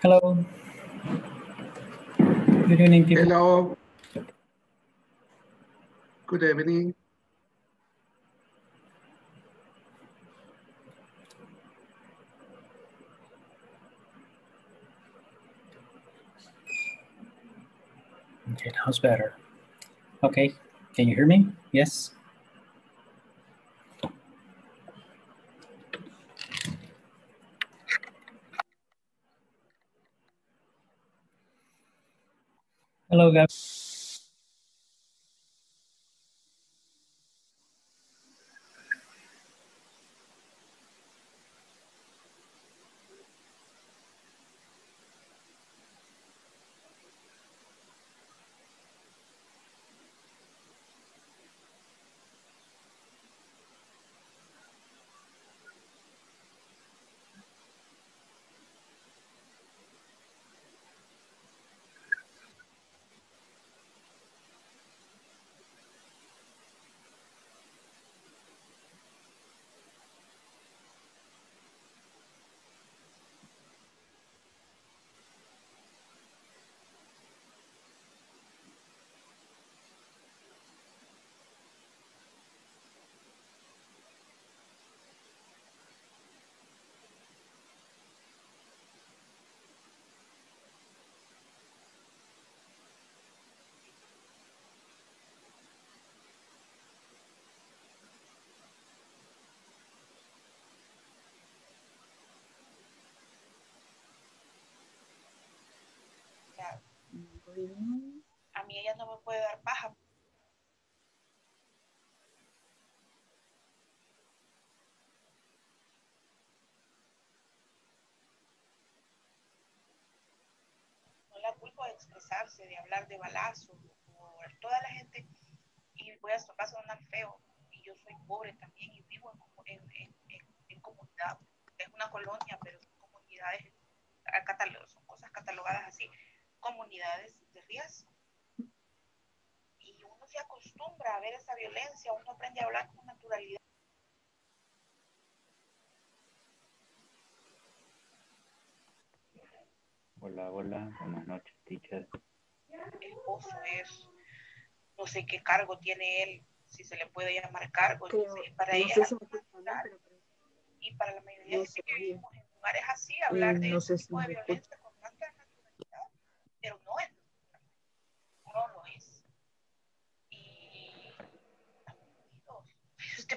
Hello. Good evening, people. Hello. Good evening. Okay, how's better? Okay, can you hear me? Yes. Hello, guys. A mí ella no me puede dar paja. No la culpo de expresarse, de hablar de balazo, o toda la gente, y voy a su casa sonar feo, y yo soy pobre también, y vivo en comunidad, es una colonia, pero son comunidades, son cosas catalogadas así, comunidades de riesgo, y uno se acostumbra a ver esa violencia, uno aprende a hablar con naturalidad. Hola, hola, buenas noches, teacher. El esposo es, no sé qué cargo tiene él, si se le puede llamar cargo, pero, para no ella sé si pero... y para la mayoría no de gente que vivimos en lugares así, hablar de no ese sé tipo si de violencia con tanta naturalidad, pero no es, no lo es. Y este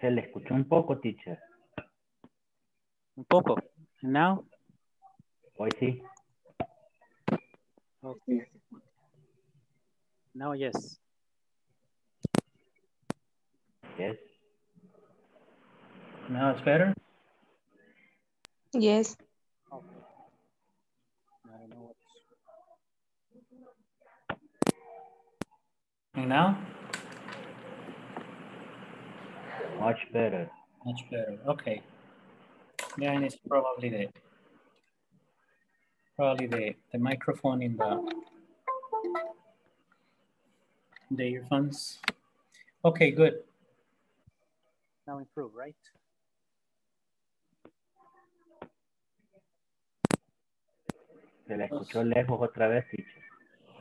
Se le escuchó un poco, teacher. Un poco. Now? Hoy sí. Okay. Now, yes. Yes. Now it's better? Yes. Okay. I don't know what's... Now? Much better. Much better. Okay. Yeah, and it's probably the microphone in the earphones. Okay, good. Now improve, right? Se la escuchó lejos otra vez, teacher.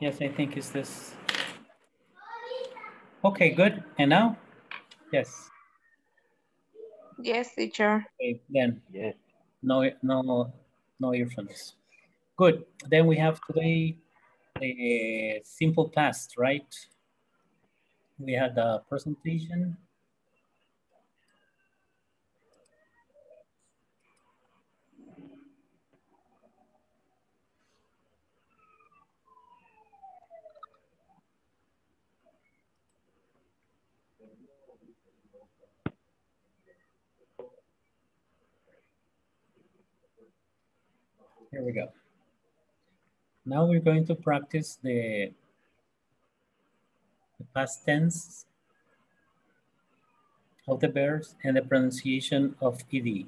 Yes, I think it's this. Okay, good. And now? Yes. Yes, teacher. Okay, then. Yes. No earphones. Good. Then we have today a simple past, right? We had a presentation. Here we go. Now we're going to practice the past tense of the verbs and the pronunciation of ED.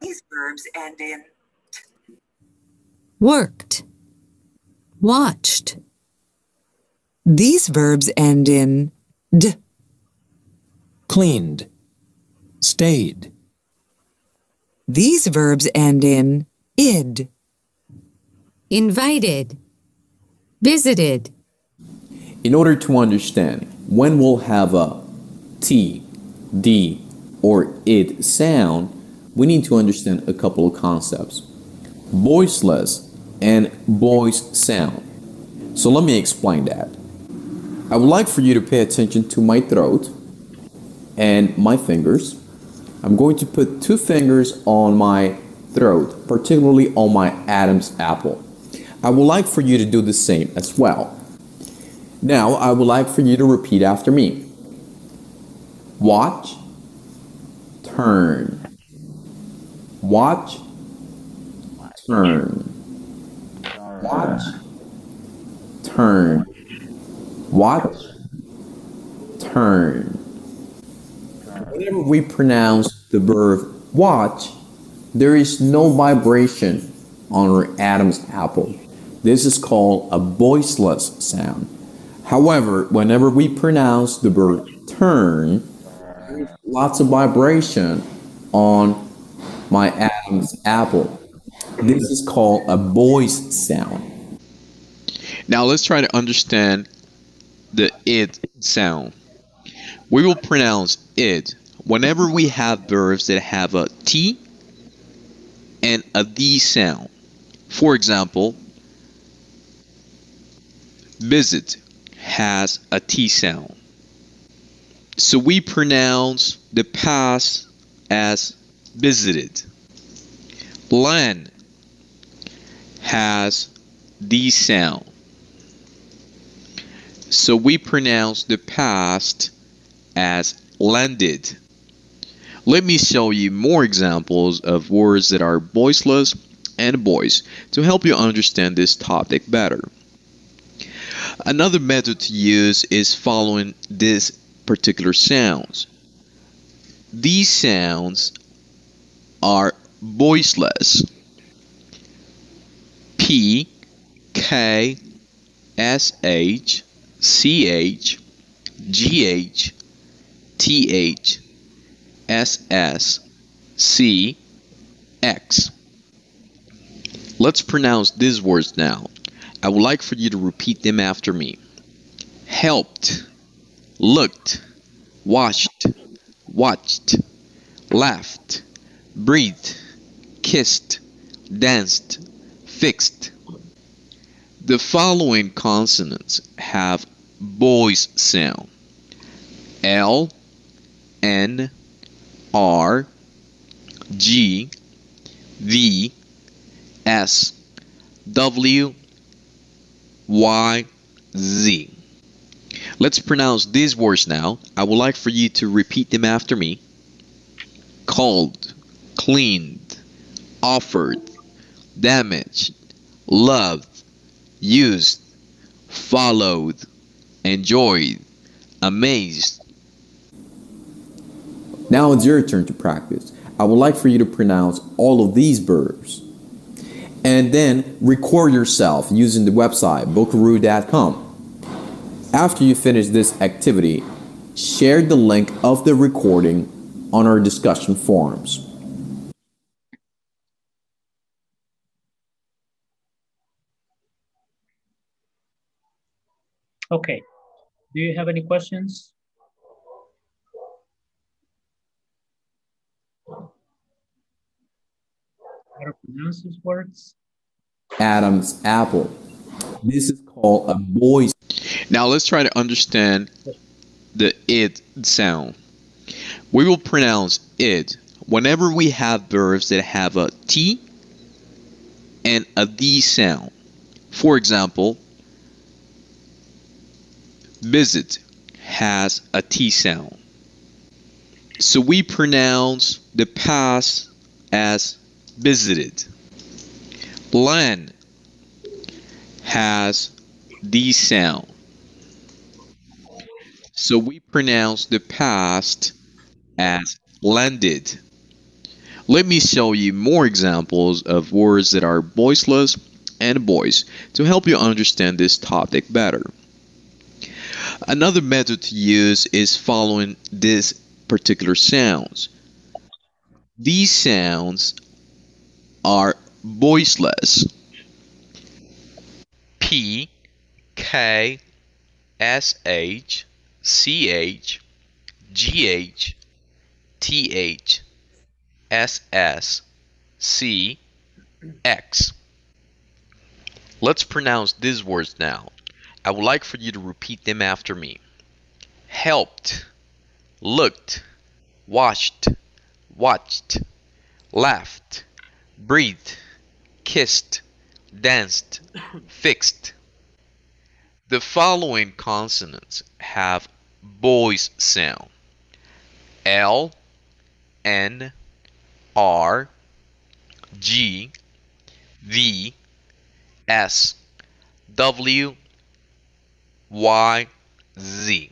These verbs end in t. Worked, watched. These verbs end in d. Cleaned, stayed. These verbs end in id. Invited, visited. In order to understand when we'll have a t, d, or id sound, we need to understand a couple of concepts. Voiceless and voice sound. So let me explain that. I would like for you to pay attention to my throat and my fingers. I'm going to put two fingers on my throat, particularly on my Adam's apple. I would like for you to do the same as well. Now I would like for you to repeat after me. Watch, turn. Watch, turn. Watch, turn. Watch, turn. Whenever we pronounce the verb watch, there is no vibration on our Adam's apple. This is called a voiceless sound. However, whenever we pronounce the verb turn, there is lots of vibration on my Adam's apple. This is called a voice sound. Now let's try to understand the id sound. We will pronounce id whenever we have verbs that have a t and a d sound. For example, visit has a t sound. So we pronounce the past as visited. Land has the sound. So we pronounce the past as landed. Let me show you more examples of words that are voiceless and voice to help you understand this topic better. Another method to use is following these particular sounds. These sounds are voiceless. P, K, S, H, C, H, G, H, T, H, S, S, C, X. Let's pronounce these words now. I would like for you to repeat them after me. Helped, looked, watched, laughed, breathed, kissed, danced, fixed. The following consonants have voice sound. L, N, R, G, V, S, W, Y, Z. Let's pronounce these words now. I would like for you to repeat them after me. Called, cleaned, offered, damaged, loved, used, followed, enjoyed, amazed. Now it's your turn to practice. I would like for you to pronounce all of these verbs and then record yourself using the website Vocaroo.com. After you finish this activity, share the link of the recording on our discussion forums. Okay, do you have any questions? How to pronounce these words? Adam's apple. This is called a voice. Now let's try to understand the id sound. We will pronounce id whenever we have verbs that have a t and a d sound. For example, visit has a T sound. So we pronounce the past as visited. Land has D sound. So we pronounce the past as landed. Let me show you more examples of words that are voiceless and voiced to help you understand this topic better. Another method to use is following these particular sounds. These sounds are voiceless. P, K, S, H, C, H, G, H, T, H, S, S, C, X. Let's pronounce these words now. I would like for you to repeat them after me. Helped, looked, washed, watched, laughed, breathed, kissed, danced, fixed. The following consonants have voiced sound. L, N, R, G, V, S, W, Y, Z.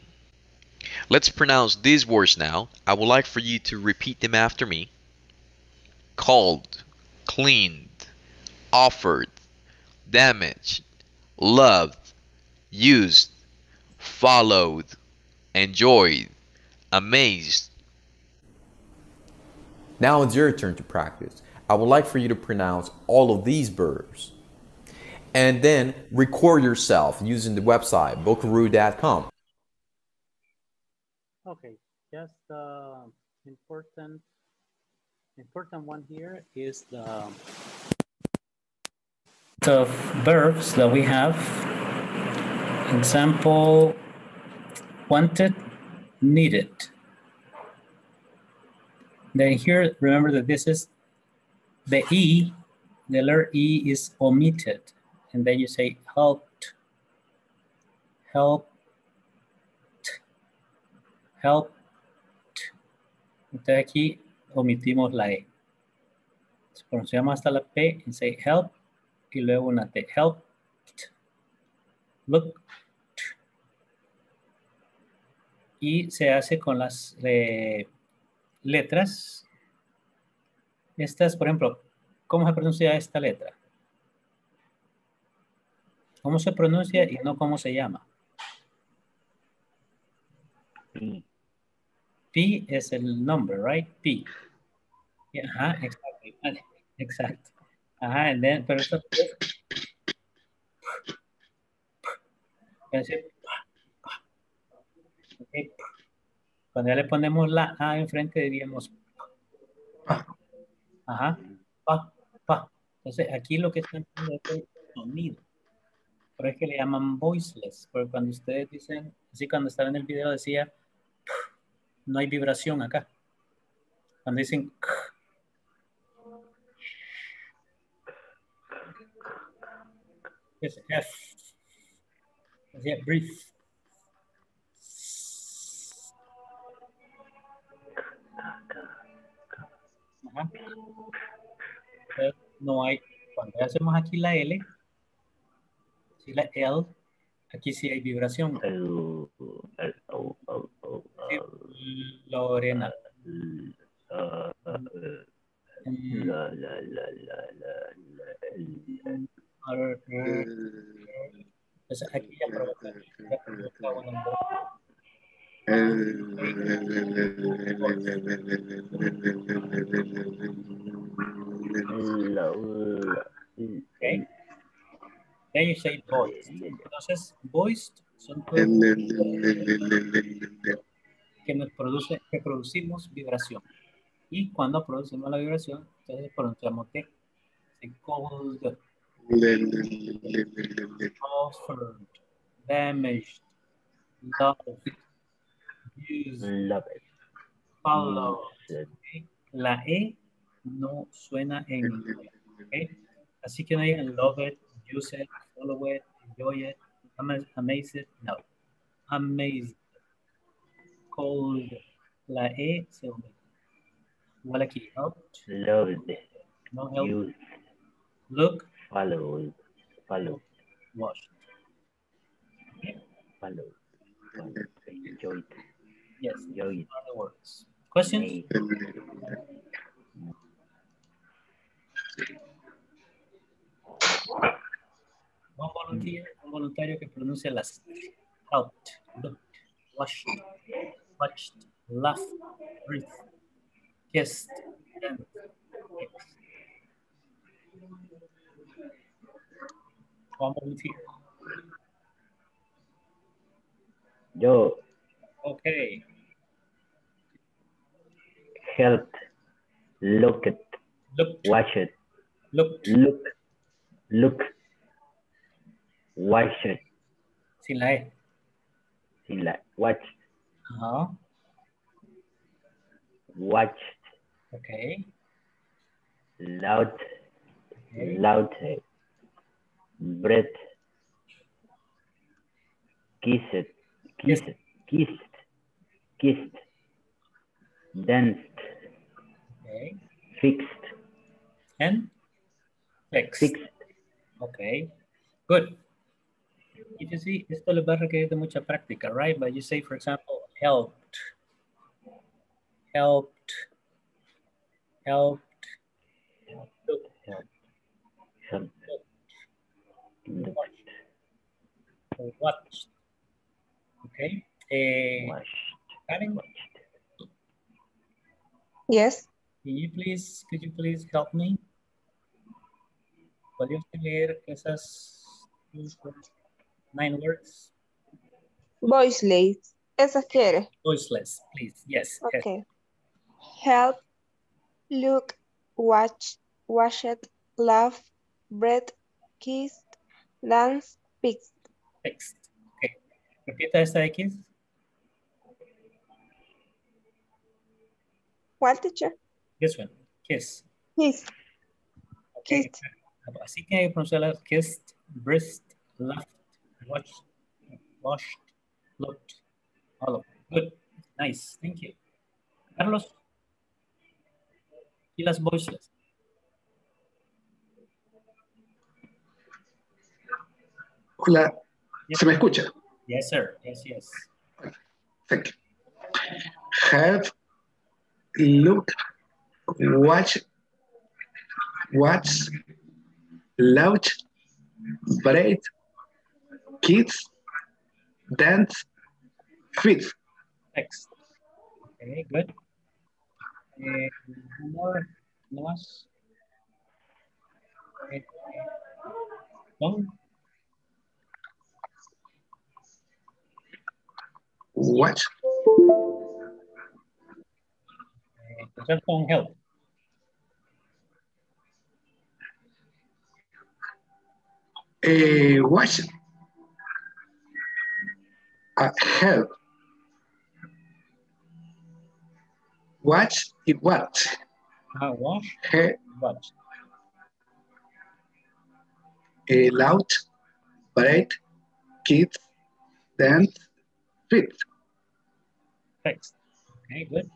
Let's pronounce these words now. I would like for you to repeat them after me. Called, cleaned, offered, damaged, loved, used, followed, enjoyed, amazed. Now it's your turn to practice. I would like for you to pronounce all of these verbs. And then record yourself using the website Vocaroo.com. Okay, just the important one here is the verbs that we have. Example, wanted, needed. Then here, remember that this is the E, the letter E is omitted. And then you say helped, helped, helped. Entonces aquí omitimos la E. Pronunciamos hasta la P y say help y luego una T. Helped, looked. Y se hace con las letras. Estas, por ejemplo, ¿cómo se pronuncia esta letra? ¿Cómo se pronuncia y no cómo se llama? P. P es el nombre, right? P. Yeah, ajá, exacto. Exacto. Ajá, and then, pero esto es... Okay. Cuando ya le ponemos la A enfrente diríamos... Ajá. Pa, pa. Entonces aquí lo que están haciendo es el sonido. Pero es que le llaman voiceless, porque cuando ustedes dicen, así cuando estaba en el video decía, no hay vibración acá. Cuando dicen, es F, decía breathe. Ajá. Entonces, no hay, cuando hacemos aquí la L, y la L, aquí sí hay vibración. Lorena. Entonces aquí ya provoca. Okay. Then you say voiced. Entonces, voiced son todos que nos produce, que producimos vibración. Y cuando producimos la vibración, entonces pronunciamos T. Cold, offered, damaged, loved, used, followed. Okay. La E no suena en inglés. Okay. Así que no hay love it, use it, follow it, enjoy it, amaze it, no. Amazed, called La E Silva. Walaki, help. Loved. No help. Used. Look. Followed. Follow. Watched. Followed. Enjoyed. Yes. Enjoyed. Other words. Questions? One volunteer, un voluntario que pronuncia las helped, looked, washed, watched, laughed, breathed, kissed, and kissed. One volunteer. Yo. Okay. Helped, looked, watched, looked. Watch it. Sin la E. Sin la watch. Uh-huh. Watched. Okay. Loud. Okay. Loud. Breath. Kissed. Kissed. Yes. Kissed. Danced. Okay. Fixed. And? Fixed. Okay. Good. If you see, esto les va a requerir de mucha práctica, right? But you say, for example, helped, watched. Okay. Karen? Yes. Could you please help me? ¿Podrías leer esas 9 words? Voiceless. Esas quiere. Voiceless, please. Yes. Okay. Help, look, watch, washed, laugh, breath, kissed, dance, fixed. Fixed. Okay. Repita esta de kiss. What, teacher? This one. Kiss. Kiss. Okay. Kissed. Así que hay que pronunciar kissed, breast, laughed, watched, washed, looked, all of them. Good, nice, thank you. Carlos, y las voices. Hola, yes, ¿se me escucha? Yes, sir, yes, yes. Thank you. Have, looked, watched, loud, bright, kids, dance, fit. Next. Okay, good. More, last. One. What? Just don't help. Watch, help, watch, it what? Watch, watch, loud, bright, kids, dance, fit. Thanks. Okay, good.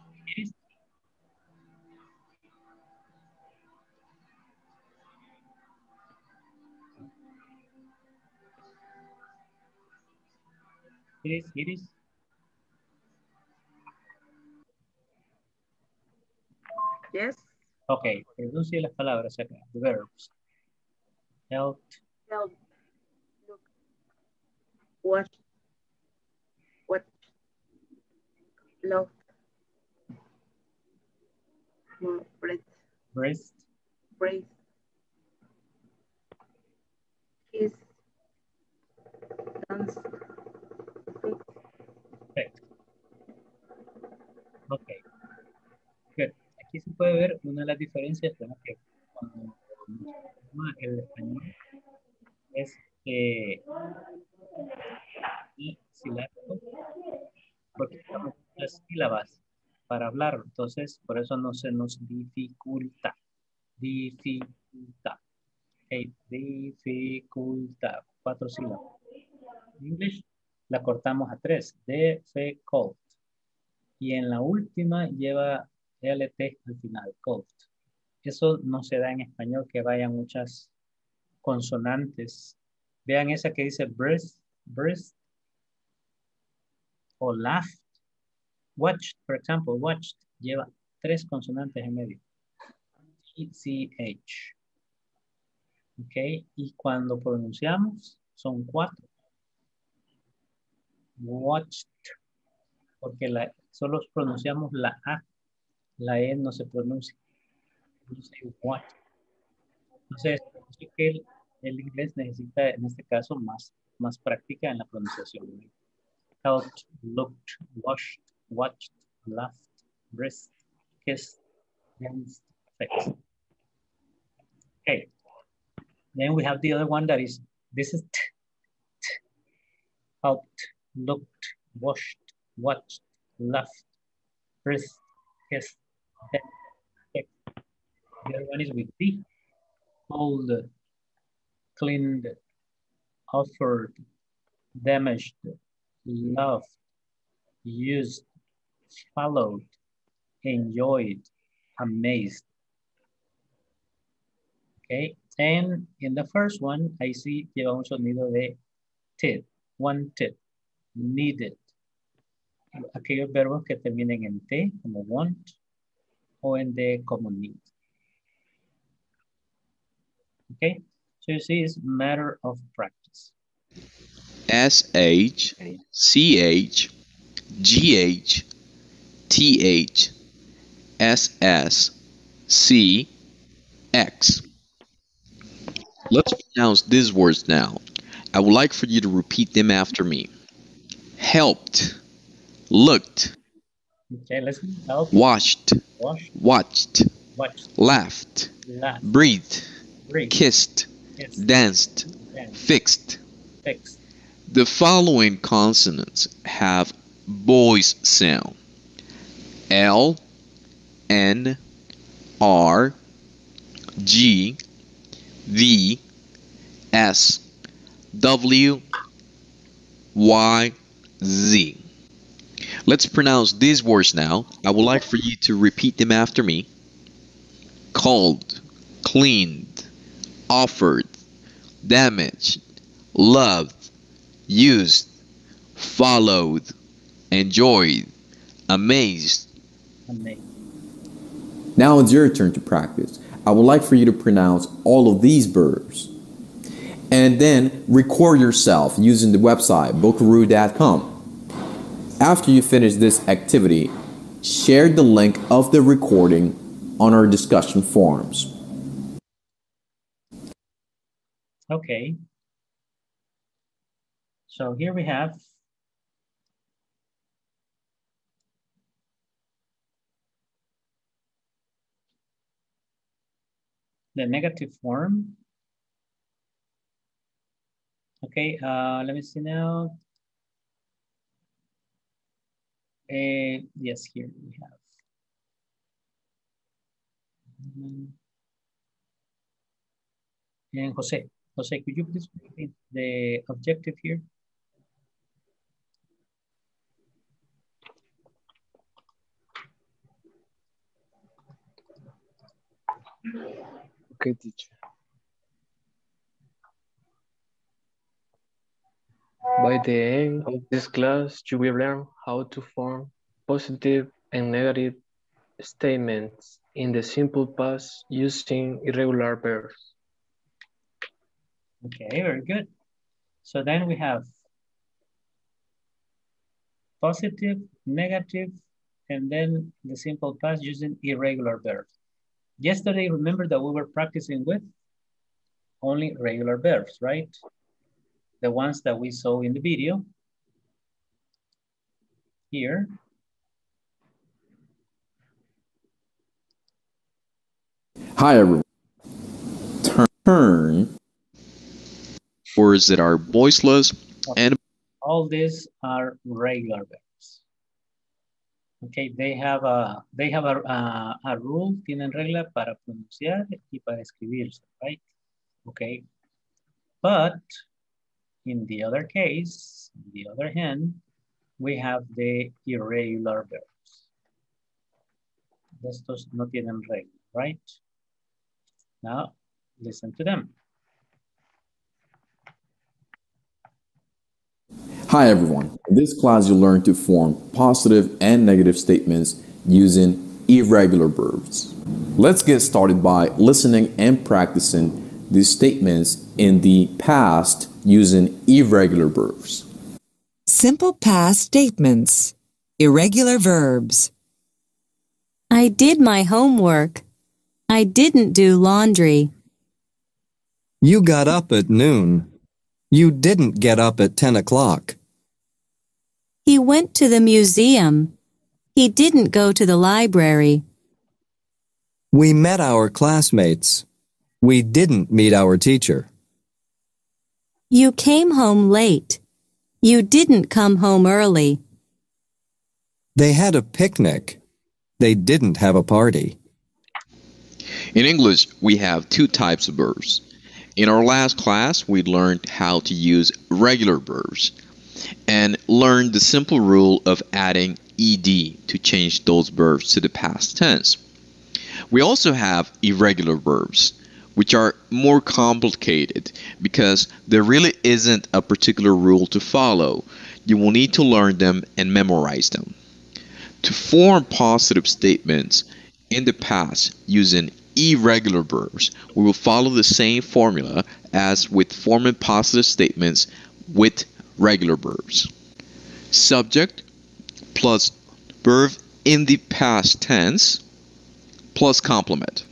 It is. Yes. Okay, pronuncia las palabras acá, the verbs. Helped. Look. Watched. Loved. Breath. Kiss. Dance. Perfecto. Ok. Good. Aquí se puede ver una de las diferencias, ¿no? Que cuando el español es silábico, porque estamos con las sílabas para hablar, entonces por eso no se nos dificulta. Okay. Dificulta. 4 sílabas. En inglés la cortamos a 3. Difficult. y en la última lleva LT al final, coast. Eso no se da en español, que vayan muchas consonantes. Vean esa que dice breast o laughed. Watched, por ejemplo, watched lleva 3 consonantes en medio. ECH. Ok, y cuando pronunciamos son 4. Watched, porque solo pronunciamos la A, la E no se pronuncia. Watched. Entonces, el inglés necesita en este caso más práctica en la pronunciación. Helped, looked, washed, watched, laughed, breast, kissed, danced, fixed. Okay. Then we have the other one that is, this is helped, looked, washed, watched, laughed, breast, kissed, danced. The other one is with D, cold, cleaned, offered, damaged, loved, used, followed, enjoyed, amazed. Okay, and in the first one, I see lleva un sonido de tit, wanted, needed. Aquellos verbos que terminen en T, como want, o en D, como need. Okay, so you see it's a matter of practice. SH, CH, GH, TH, SS, C, X. Let's pronounce these words now. I would like for you to repeat them after me. Helped, looked, okay, listen. Help. Watched, laughed, breathed, kissed, danced, fixed. The following consonants have voice sound. L, N, R, G, V, S, W, Y, Z. Let's pronounce these words now. I would like for you to repeat them after me. Called, cleaned, offered, damaged, loved, used, followed, enjoyed, amazed. Now it's your turn to practice. I would like for you to pronounce all of these verbs. And then record yourself using the website Vocaroo.com. After you finish this activity, share the link of the recording on our discussion forums. Okay. So here we have the negative form. Okay, let me see now. Yes, here we have. And Jose, could you please repeat the objective here? Okay, teacher. By the end of this class, you will learn how to form positive and negative statements in the simple past using irregular verbs. Okay, very good. So then we have positive, negative, and then the simple past using irregular verbs. Yesterday, remember that we were practicing with only regular verbs, right? The ones that we saw in the video here. Hi, everyone. Turn. Words that are voiceless, okay. And all these are regular verbs. Okay, they have a rule, tienen regla para pronunciar y para escribirse, right? Okay, but in the other case, on the other hand, we have the irregular verbs. Estos no tienen regla, right? Now, listen to them. Hi, everyone. In this class, you'll learn to form positive and negative statements using irregular verbs. Let's get started by listening and practicing these statements in the past using irregular verbs. Simple past statements. Irregular verbs. I did my homework. I didn't do laundry. You got up at noon. You didn't get up at 10 o'clock. He went to the museum. He didn't go to the library. We met our classmates. We didn't meet our teacher. You came home late. You didn't come home early. They had a picnic. They didn't have a party. In English, we have two types of verbs. In our last class, we learned how to use regular verbs and learned the simple rule of adding ed to change those verbs to the past tense. We also have irregular verbs, which are more complicated because there really isn't a particular rule to follow. You will need to learn them and memorize them. To form positive statements in the past using irregular verbs, we will follow the same formula as with forming positive statements with regular verbs. Subject plus verb in the past tense plus complement.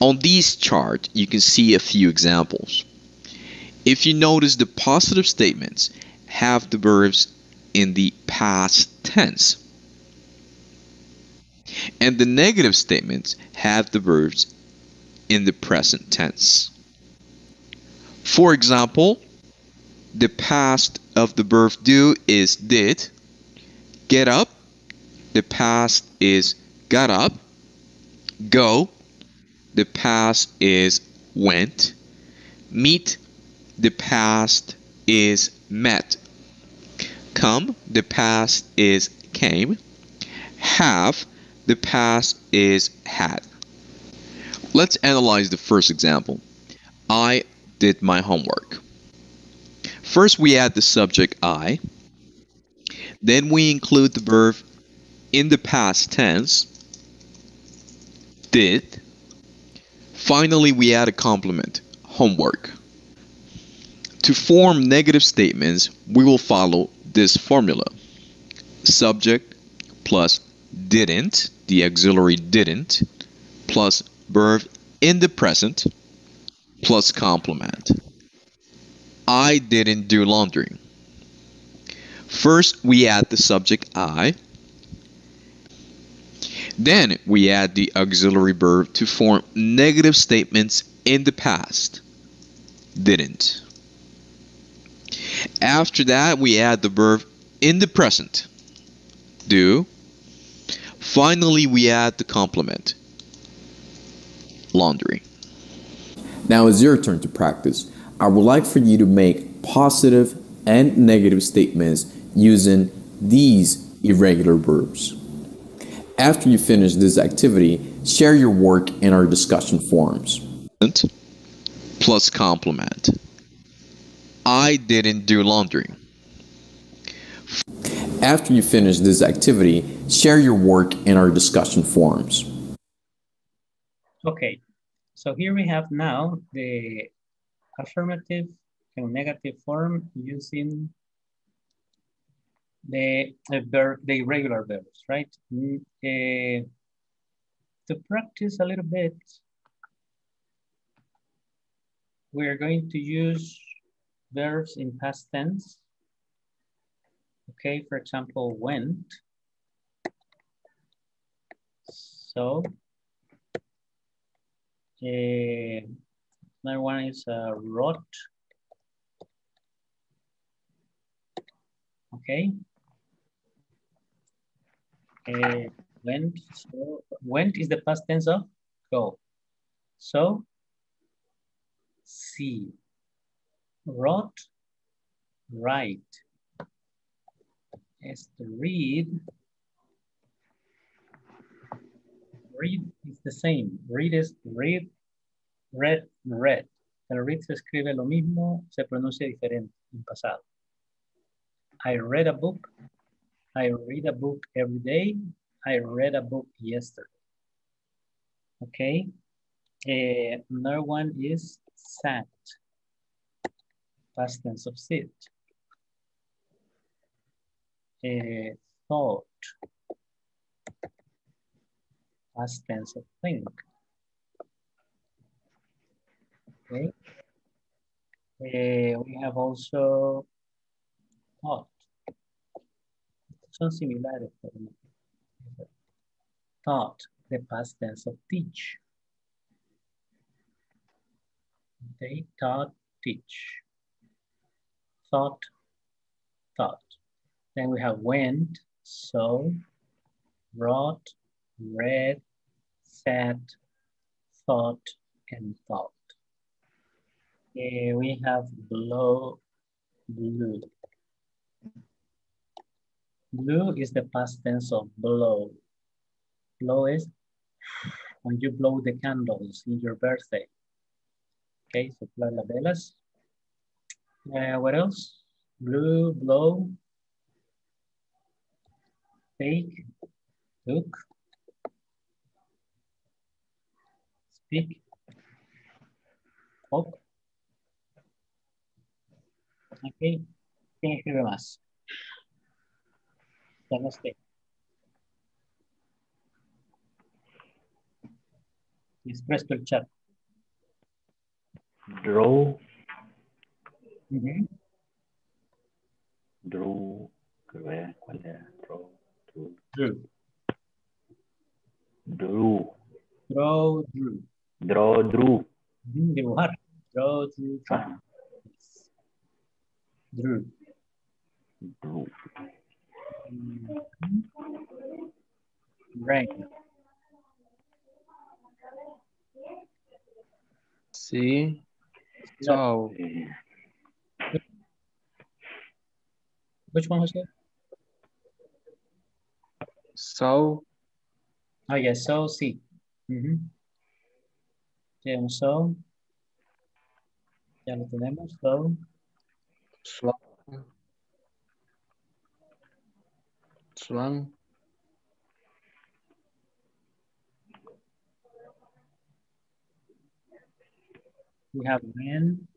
On this chart, you can see a few examples. If you notice, the positive statements have the verbs in the past tense, and the negative statements have the verbs in the present tense. For example, the past of the verb do is did. Get up, the past is got up. Go, the past is went. Meet, the past is met. Come, the past is came. Have, the past is had. Let's analyze the first example. I did my homework. First, we add the subject I. Then we include the verb in the past tense, did. Finally, we add a complement, homework. To form negative statements, we will follow this formula. Subject plus didn't, the auxiliary didn't, plus verb in the present, plus complement. I didn't do laundry. First, we add the subject I. Then we add the auxiliary verb to form negative statements in the past, didn't. After that, we add the verb in the present, do. Finally, we add the complement, laundry. Now it's your turn to practice. I would like for you to make positive and negative statements using these irregular verbs. After you finish this activity, share your work in our discussion forums. Plus complement. I didn't do laundry. After you finish this activity, share your work in our discussion forums. Okay, so here we have now the affirmative and negative form using the irregular verbs, right? To practice a little bit, we are going to use verbs in past tense. Okay, for example, went. So, another one is wrote. Okay. Went. So, went is the past tense of go. So, see. Wrote, write. Read, read is the same. Read es read, read, read. El read se escribe lo mismo, se pronuncia diferente en pasado. I read a book. I read a book every day. I read a book yesterday. Okay. Another one is sat. Past tense of sit. Thought. Past tense of think. Okay. We have also thought. Son similares. Thought, the past tense of teach. Okay, taught, teach. Thought, thought. Then we have went, saw, brought, read, sat, thought, and thought. We have blow, blew. Blew is the past tense of blow. Blow is when you blow the candles in your birthday. Okay, soplar las velas. What else? Blew, blow, take, took, speak, hope. Okay, ¿quién escribe más? Namaste. Express to el chat. Draw. Mm-hmm. Draw. ¿Cuál era? Draw. Drew. Drew. Draw, drew. Draw, drew. Dibujar. Draw, drew, draw. Drew. Drew. Rain. See. So. Which one was it? So. Oh, yes. Yeah, so, see. Mm-hmm. Yeah, so. Ya lo tenemos. So. Slow. Swan. We have when.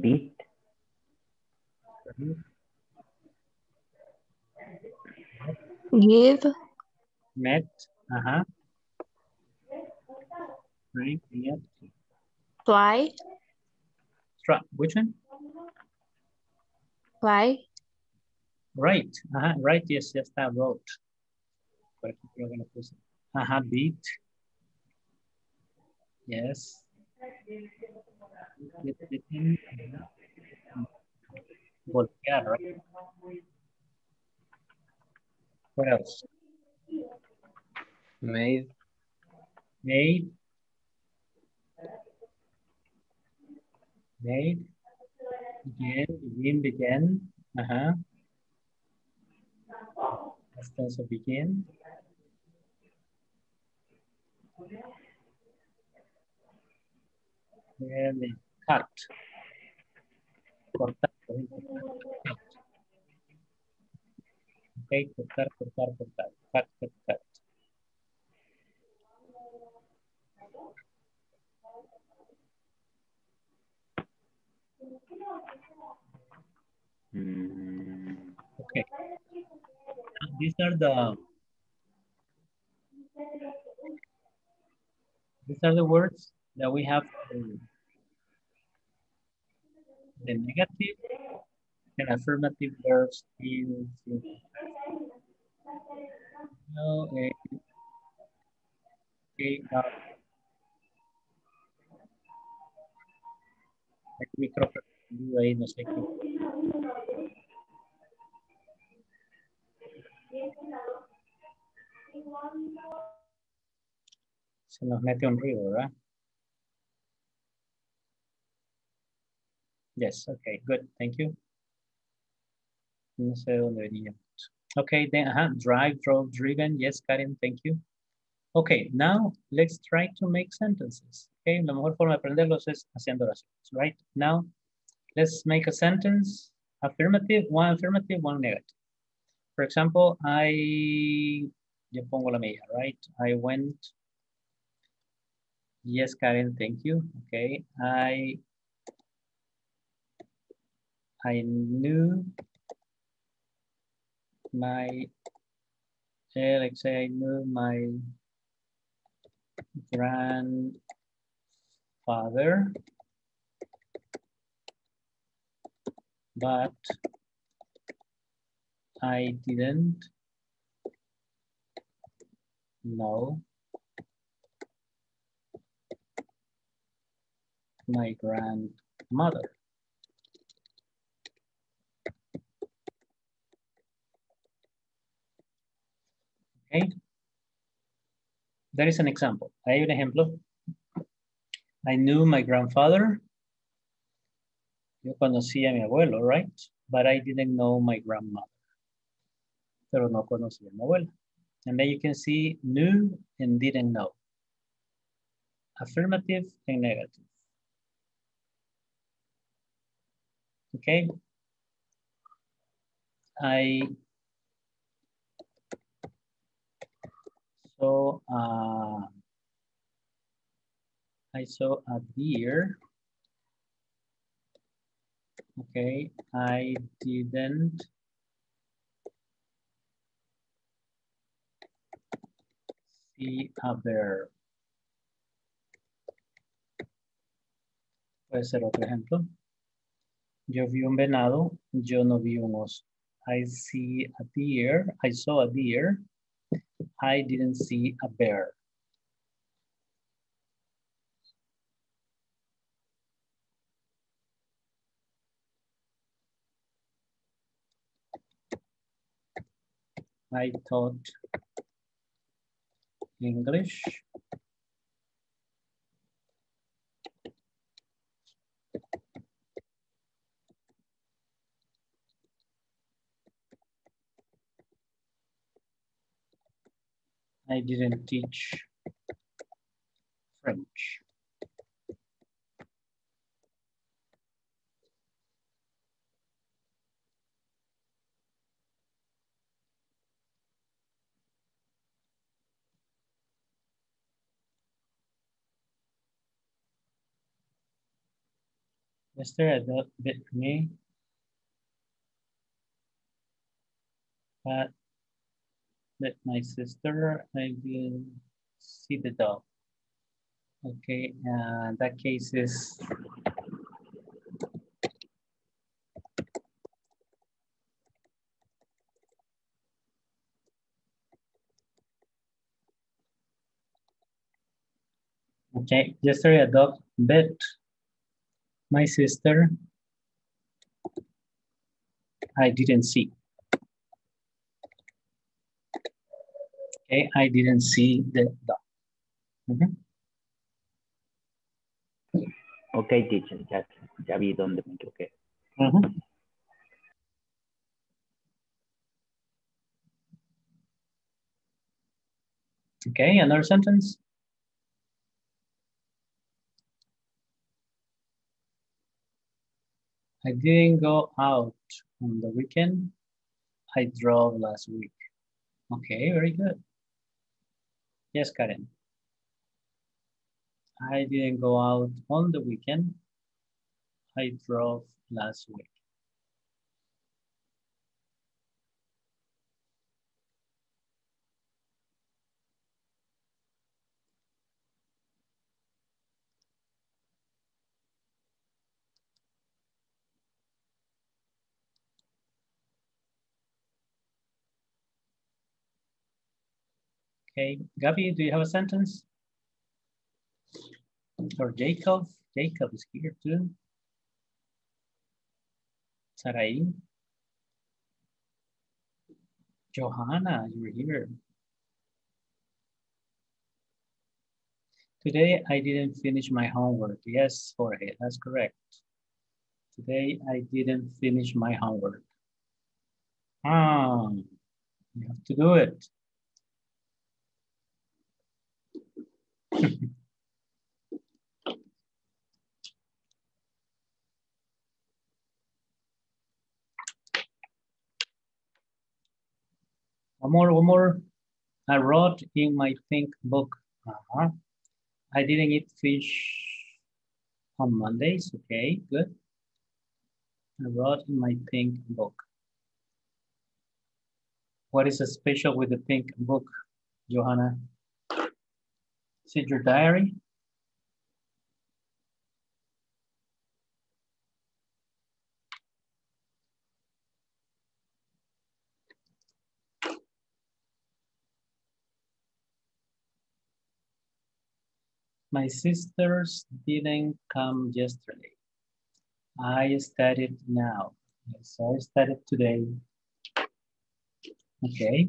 Beat. Give. Met, uh-huh. Right, yep. Fly. Try, which one? Fly. Right, uh-huh, right, yes, yes, I wrote. But you're gonna put it. Uh-huh, beat. Yes. Voltear, right? What else? Made. Made. Made. Again. Begin. Begin. Uh-huh. Past tense of begin. And then cut. Cortar. Okay, cortar, cortar, cortar. Cut, cut, cut. Okay. These are the words that we have the negative and affirmative verbs in. No, ahí no sé qué. Se nos mete un ruido, ¿verdad? Yes, okay, good, thank you. Okay, then drive, drove, driven. Yes, Karen, thank you. Okay, now let's try to make sentences. Okay, la mejor forma de aprenderlos es haciendo oraciones, right? Now, let's make a sentence, affirmative, one negative. For example, yo pongo la mía, right? I went, yes, Karen, thank you. Okay, I knew my, let's say I knew my grandfather, but I didn't know my grandmother. Okay, there is an example. Hay un ejemplo. I knew my grandfather. Yo conocí a mi abuelo, right? But I didn't know my grandmother. Pero no conocí a mi abuela. And then you can see knew and didn't know. Affirmative and negative. Okay. I saw a deer. Okay, I didn't see a bear. Puede ser otro ejemplo. Yo vi un venado, yo no vi un oso. I saw a deer. I didn't see a bear. I taught English. I didn't teach French. Mr. Adult bit me, but with my sister, I will see the dog. Okay, that case is okay. Yesterday, a dog bit my sister. I didn't see. Okay, I didn't see the dog. Okay, teacher, ya vi donde me equivoqué. Okay, another sentence. I didn't go out on the weekend. I drove last week. Okay, very good. Yes, Karen. I didn't go out on the weekend. I drove last week. Okay, Gabby, do you have a sentence? Or Jacob? Jacob is here too. Sarai. Johanna, you're here. Today I didn't finish my homework. Yes, Jorge, that's correct. Today I didn't finish my homework. You have to do it. One more. I wrote in my think book. I didn't eat fish on Mondays. Okay, good. I wrote in my pink book. What is special with the pink book, Johanna? Is it your diary? My sisters didn't come yesterday. I studied now. Yes, I studied today. Okay. Okay,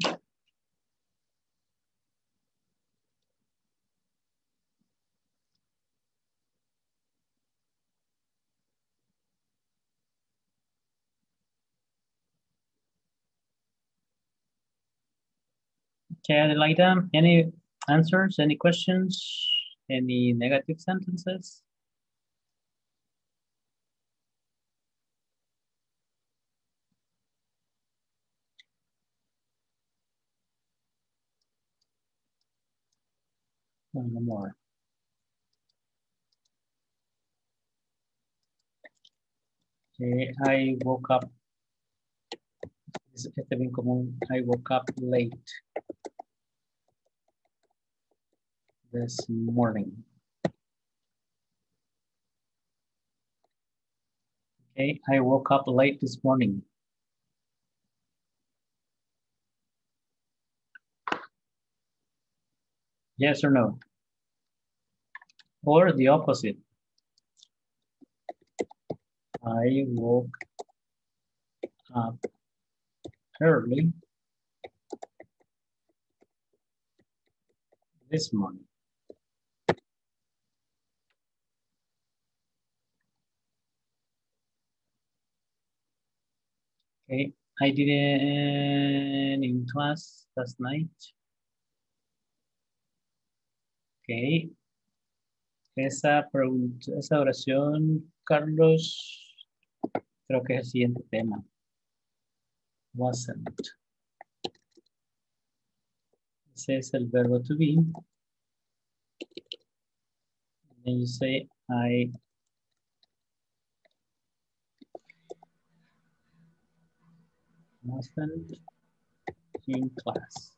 I like that. Any answers, any questions, any negative sentences? No more. Okay, I woke up. This is bien común. I woke up late this morning. Okay, I woke up late this morning. Yes or no? Or the opposite. I woke up early this morning. Okay, I didn't in class last night. Okay. Esa oración, Carlos, creo que es el siguiente tema. Wasn't. Ese es el verbo to be. And then you say, I wasn't in class.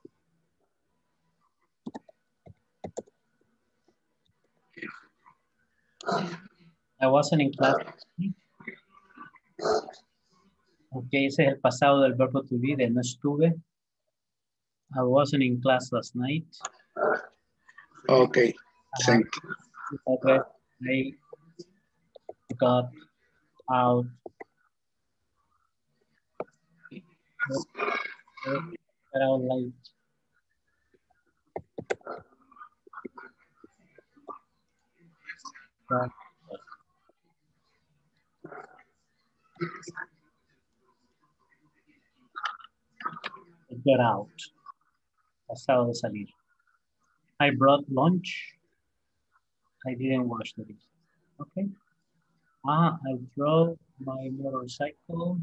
I wasn't in class. Ok, ese es el pasado del verbo to be, de no estuve. I wasn't in class last night. Ok, thank you. I got out late. Get out. Pasado de salir. I brought lunch. I didn't wash the dishes. Okay. I drove my motorcycle.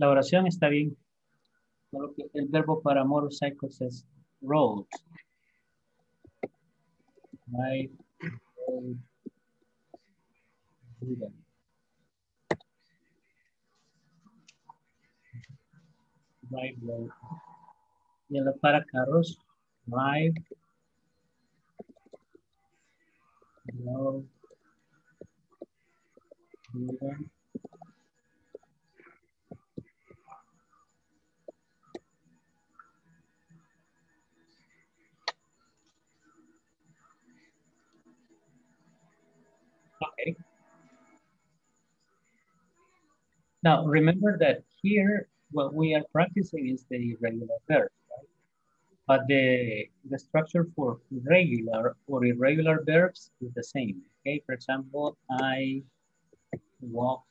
La oración está bien. El verbo para motorcycles es rode. I drive. Y el para carros, drive. Love. Okay. Now remember that here what we are practicing is the irregular verb, right? But the structure for regular or irregular verbs is the same. Okay, for example, I walk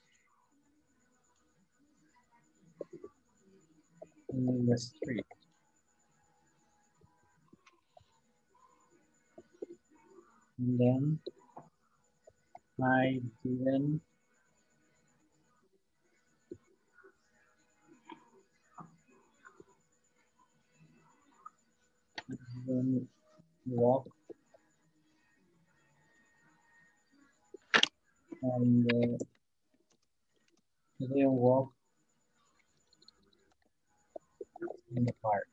in the street. And then I didn't walk and they walk in the park.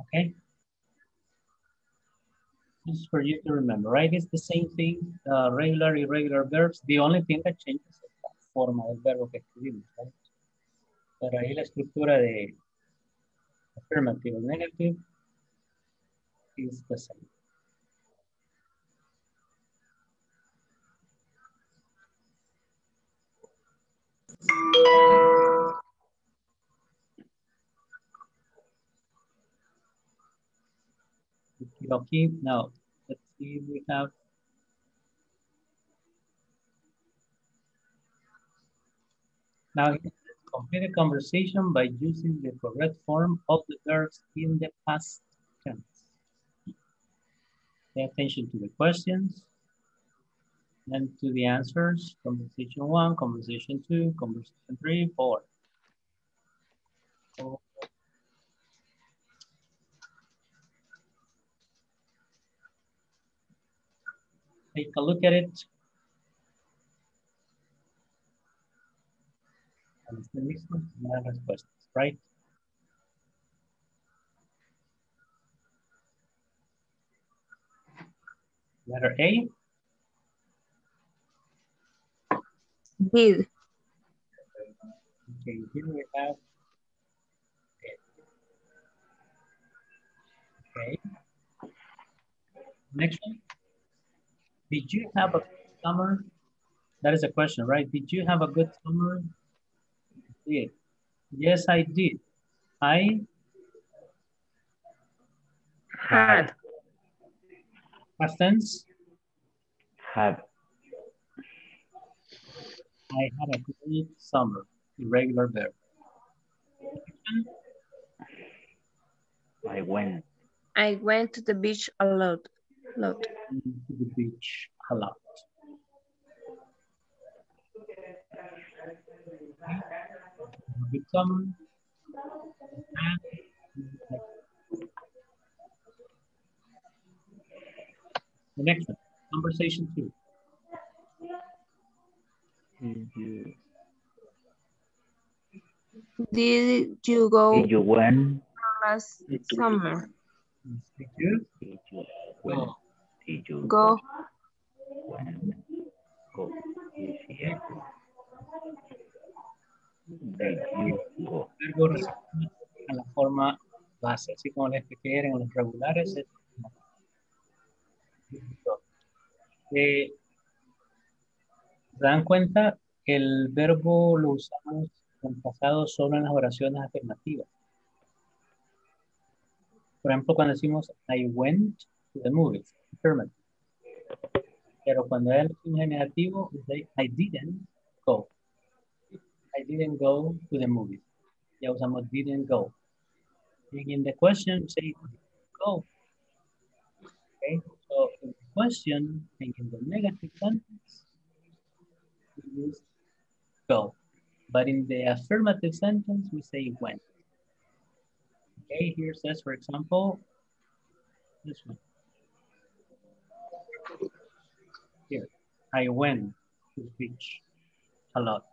Okay, this is for you to remember, right? It's the same thing, regular, irregular verbs. The only thing that changes is la forma del verbo que escribimos, right? Pero ahí la estructura de affirmative and negative is the same. Okay, now let's see if we have now complete a conversation by using the correct form of the verbs in the past tense. Pay attention to the questions and to the answers. Conversation 1, conversation 2, conversation 3, 4. So, take a look at it. And the next one, another question, right? Letter A. Did. Okay, here we have it. Okay. Next one. Did you have a good summer? That is a question, right? Did you have a good summer? Did. Yes, I did. I had. Past tense? Had. I had a great summer, irregular verb. I went. I went to the beach a lot. To the beach a lot. Become the next one, conversation 2. Did you go? Did you win last summer? Did you go? Go. En la forma base, así como les expliqué en los regulares. ¿Se dan cuenta? El verbo lo usamos en pasado solo en las oraciones afirmativas. Por ejemplo, cuando decimos I went to the movies, affirmative. Pero cuando es un negativo, I didn't go. I didn't go to the movies. Ya usamos didn't go. And in the question, say go. Okay, so in the question, and in the negative sentence, we use go. But in the affirmative sentence, we say went. Okay, here says, for example, this one. Here, I went to the beach a lot.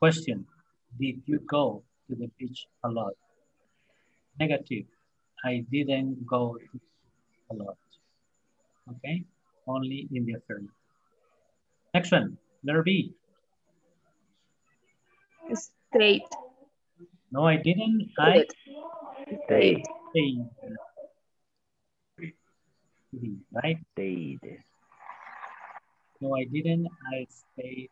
Question, did you go to the beach a lot? Negative, I didn't go a lot. Okay, only in the affirmative. Next one, letter B. Straight. No, I didn't. I stayed. Right? Stayed. No, I didn't. I stayed.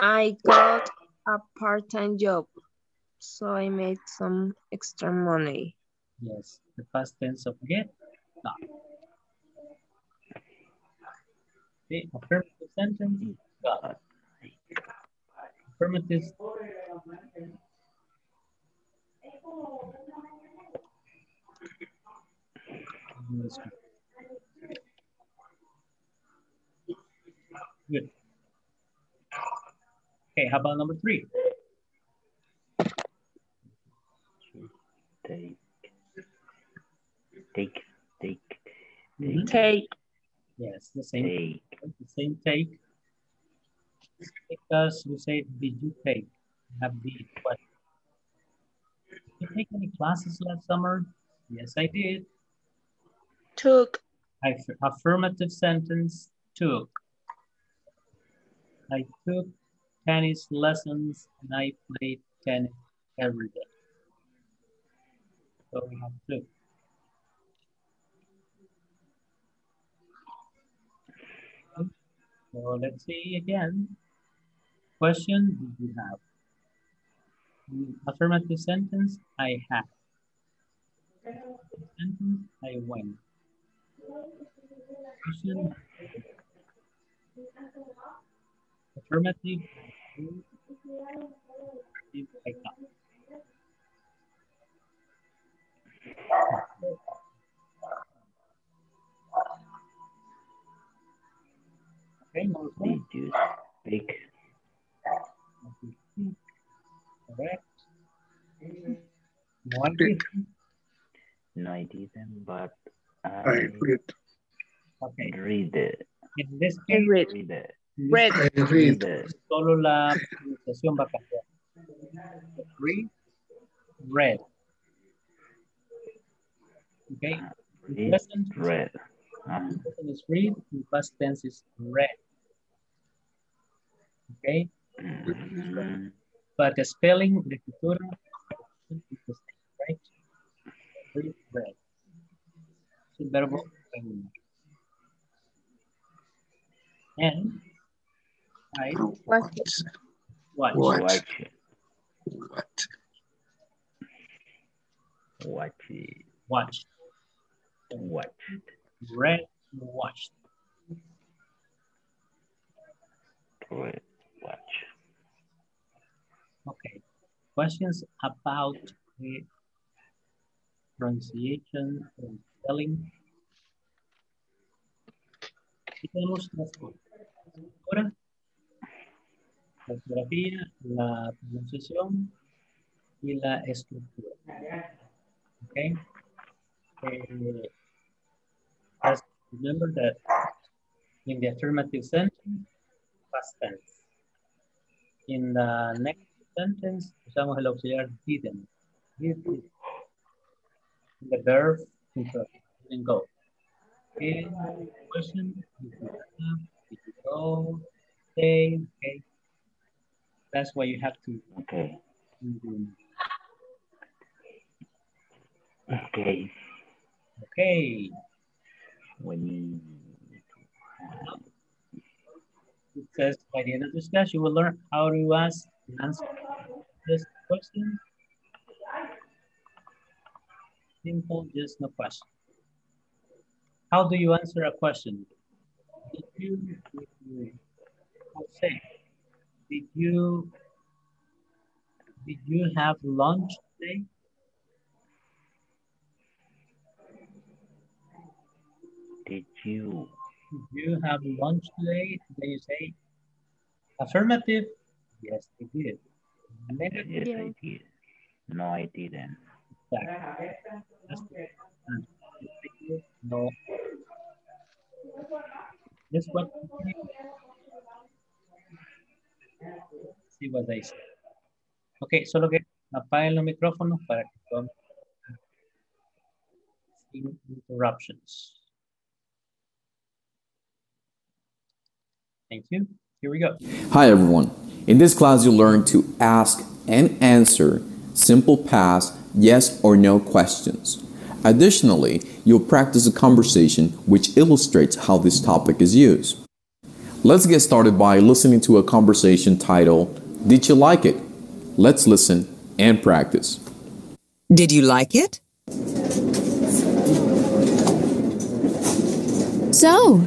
I got a part-time job, so I made some extra money. Yes, the past tense of get, got. Okay, affirmative sentence, got. Affirmative. Good. Okay, how about number 3? Take. Yes, the same. Take. Because you say, did you take? Have the question. Did you take any classes last summer? Yes, I did. Took. Affirmative sentence, took. I took tennis lessons and I played tennis every day. So we have took. So let's see again. Question, did you have? Affirmative sentence, I had. Sentence, I went. Question. Affirmative, I got. Okay, number 4. Did you speak? Correct. No, I didn't. No, I didn't, but I read. Okay. Read it. In this case, read it. Read. Read. Solo la pronunciación va a cambiar. Read. Read. Okay. Read. Present read. Present is read. The past tense is read. Okay. But the spelling, the escritura, is the same, right? Read. Read. It's a verb. And I watched. Okay. Questions about the pronunciation and spelling. Tenemos las cosas. La ortografía, la pronunciación y la estructura. Okay. Just remember that in the affirmative sentence, past tense. In the next sentence, usamos el auxiliar didn't. The verb didn't go. Okay. Question: did you go? Stay. Okay. That's why you have to. Okay. Okay. Okay. When it says by the end of this class, you will learn how to ask and answer this question. Simple, just no question. How do you answer a question? Did you have lunch today? Did you have lunch today? Then you say affirmative. Yes, I did. Negative. Yes, I did. No, I didn't. Exactly. That's good. No. This one. See what I say. Okay, solo que apaguen los micrófonos para que podamos sin interruptions. Thank you. Here we go. Hi everyone. In this class you learn to ask and answer simple past yes or no questions. Additionally, you'll practice a conversation which illustrates how this topic is used. Let's get started by listening to a conversation titled Did you like it? Let's listen and practice. Did you like it? So,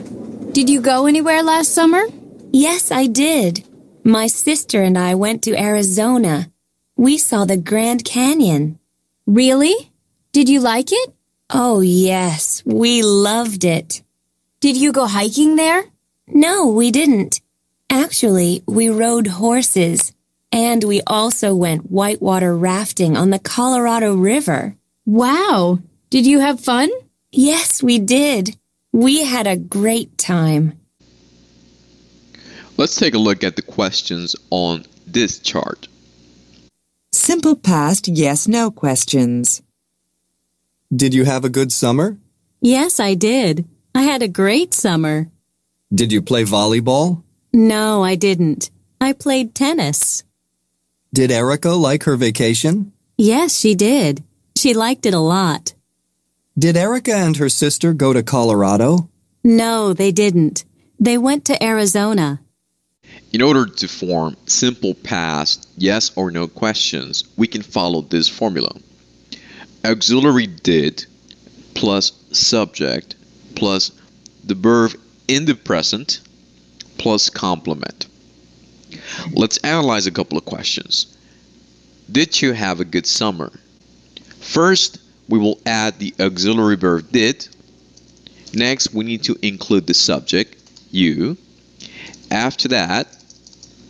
did you go anywhere last summer? Yes, I did. My sister and I went to Arizona. We saw the Grand Canyon. Really? Did you like it? Oh, yes. We loved it. Did you go hiking there? No, we didn't. Actually, we rode horses, and we also went whitewater rafting on the Colorado River. Wow! Did you have fun? Yes, we did. We had a great time. Let's take a look at the questions on this chart. Simple past yes-no questions. Did you have a good summer? Yes, I did. I had a great summer. Did you play volleyball? No, I didn't. I played tennis. Did Erica like her vacation? Yes, she did. She liked it a lot. Did Erica and her sister go to Colorado? No, they didn't. They went to Arizona. In order to form simple past yes or no questions, we can follow this formula. Auxiliary did plus subject plus the verb in the present plus complement. Let's analyze a couple of questions. Did you have a good summer? First, we will add the auxiliary verb did. Next, we need to include the subject, you. After that,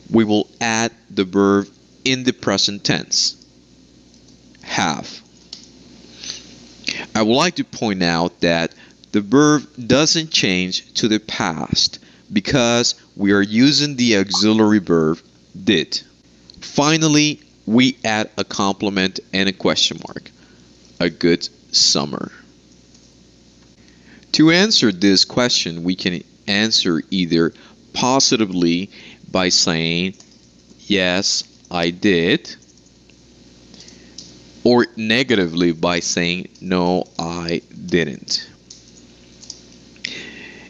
we will add the verb in the present tense, have. I would like to point out that the verb doesn't change to the past because we are using the auxiliary verb did. Finally, we add a complement and a question mark. A good summer. To answer this question, we can answer either positively by saying, yes, I did, or negatively by saying, no, I didn't.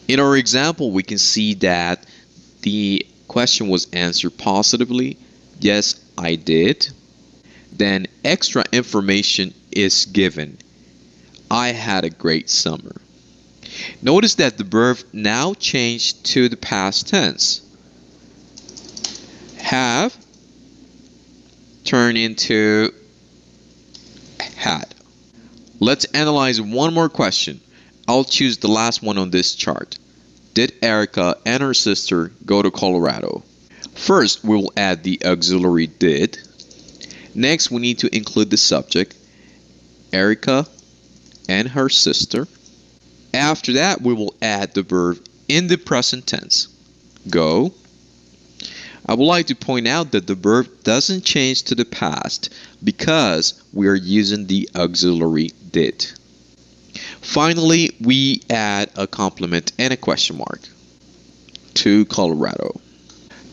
In our example, we can see that the question was answered positively. Yes, I did. Then extra information is given. I had a great summer. Notice that the verb now changed to the past tense. Have turned into had. Let's analyze one more question. I'll choose the last one on this chart. Did Erica and her sister go to Colorado? First, we will add the auxiliary did. Next, we need to include the subject, Erica and her sister. After that, we will add the verb in the present tense, go. I would like to point out that the verb doesn't change to the past because we are using the auxiliary did. Finally, we add a complement and a question mark to Colorado.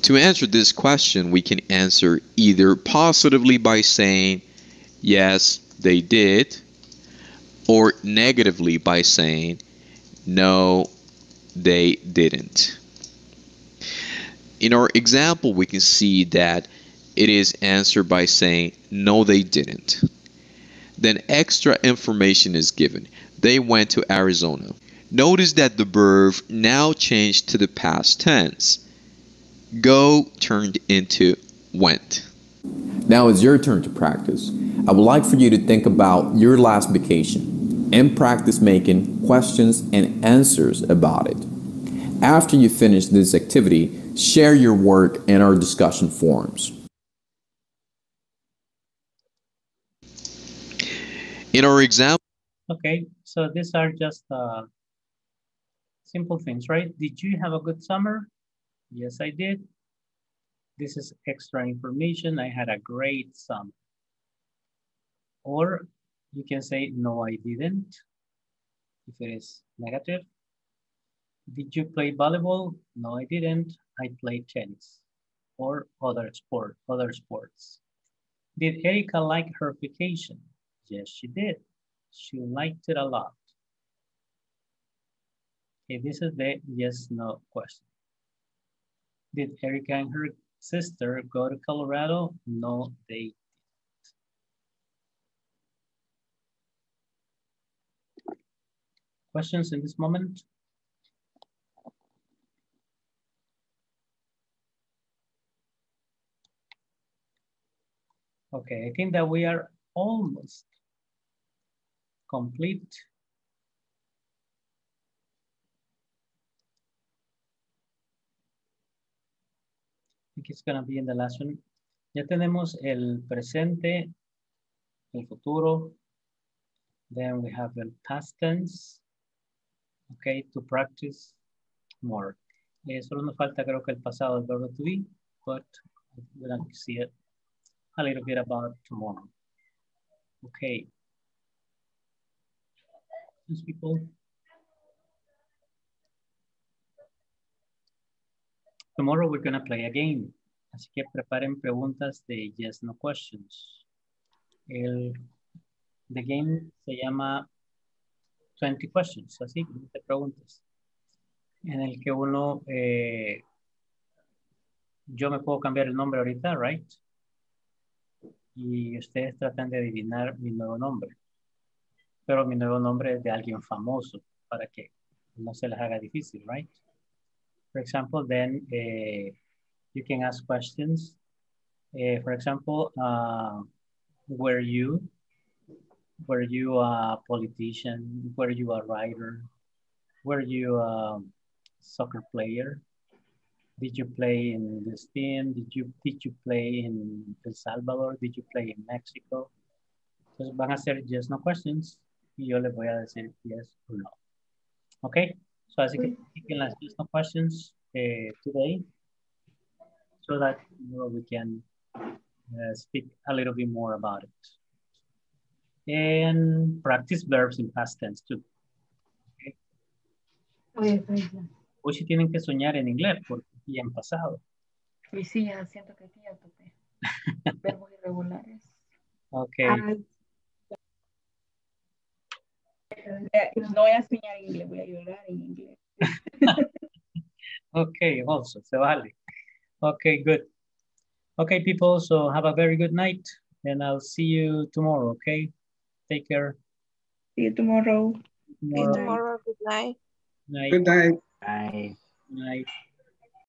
To answer this question, we can answer either positively by saying, yes, they did, or negatively by saying, no, they didn't. In our example, we can see that it is answered by saying, no, they didn't. Then extra information is given. They went to Arizona. Notice that the verb now changed to the past tense. Go turned into went. Now it's your turn to practice. I would like for you to think about your last vacation and practice making questions and answers about it. After you finish this activity, share your work in our discussion forums. In our example. Okay, so these are just simple things, right? Did you have a good summer? Yes, I did. This is extra information. I had a great summer. Or you can say, no, I didn't, if it is negative. Did you play volleyball? No, I didn't. I played tennis or other sports. Did Erica like her vacation? Yes, she did. She liked it a lot. Okay, this is the yes, no question. Did Erica and her sister go to Colorado? No, they didn't. Questions in this moment? Okay, I think that we are almost complete. I think it's gonna be in the last one. Ya tenemos el presente, el futuro. Then we have the past tense. Okay, to practice more. Solo nos falta creo que el pasado, el verbo to be, but we're gonna see it a little bit about tomorrow. Okay. These people. Tomorrow we're gonna play a game. Así que preparen preguntas de yes, no questions. The game se llama 20 questions, así, 20 preguntas. En el que uno, yo me puedo cambiar el nombre ahorita, right? Y ustedes tratan de adivinar mi nuevo nombre. Pero mi nuevo nombre es de alguien famoso para que no se les haga difícil, right? For example, then you can ask questions. For example, were you a politician? Were you a writer? Were you a soccer player? Did you play in this team? Did you play in El Salvador? Did you play in Mexico? Entonces van a hacer yes, no questions y yo les voy a decir yes o no. Okay, so así que taking las yes, no questions today so that we can speak a little bit more about it. And practice verbs in past tense too. Okay. Oye, hoy sí tienen que soñar en inglés porque ya han pasado. Y sí, ya siento que aquí ya topé. Verbos irregulares. Ok. No voy a soñar en inglés, voy a llorar en inglés. Ok, also, se vale. Ok, good. Ok, people, so have a very good night and I'll see you tomorrow, ok? Take care. See you tomorrow. See you tomorrow. Good night. Good night. Good night. Bye. Night.